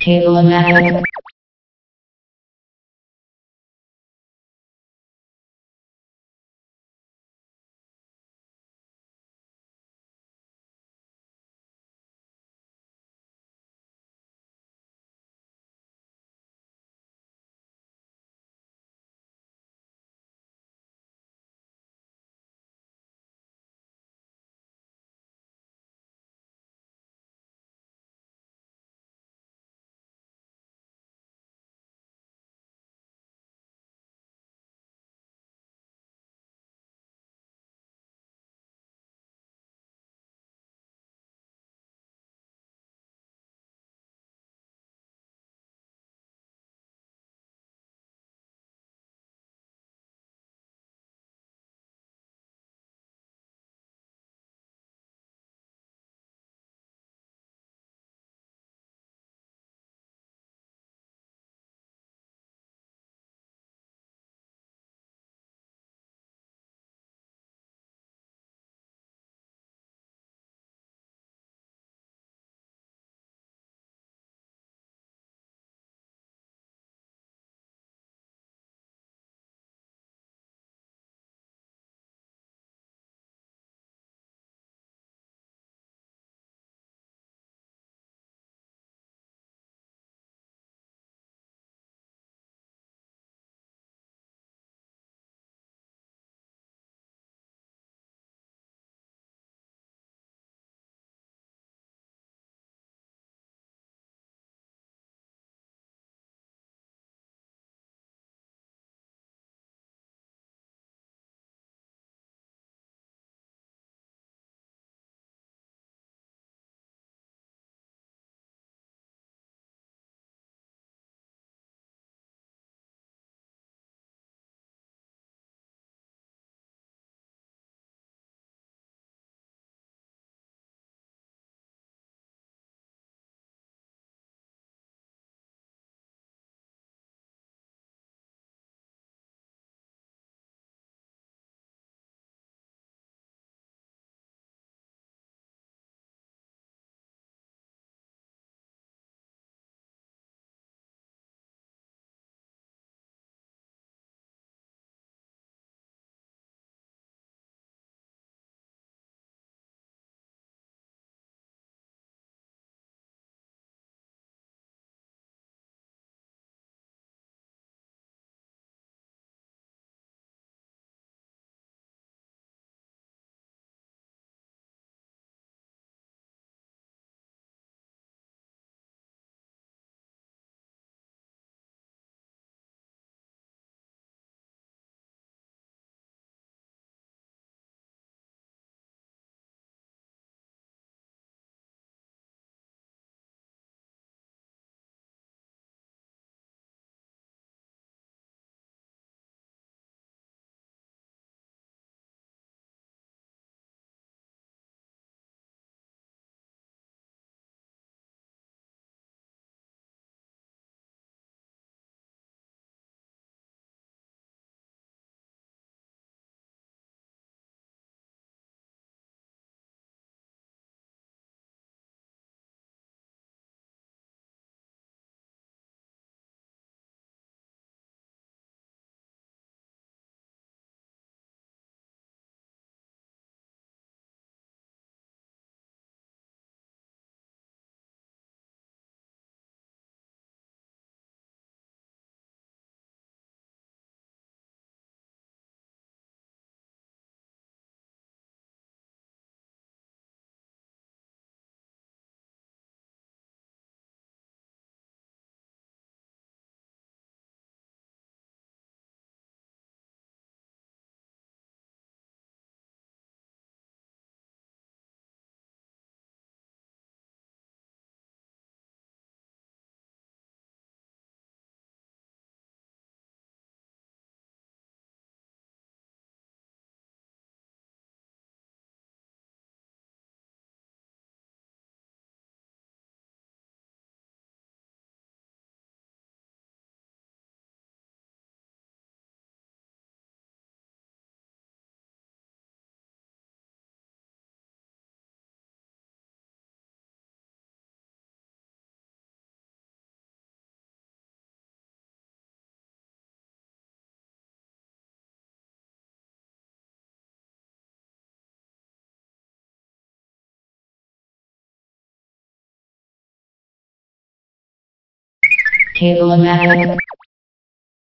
Table-o-matic. Table of matter.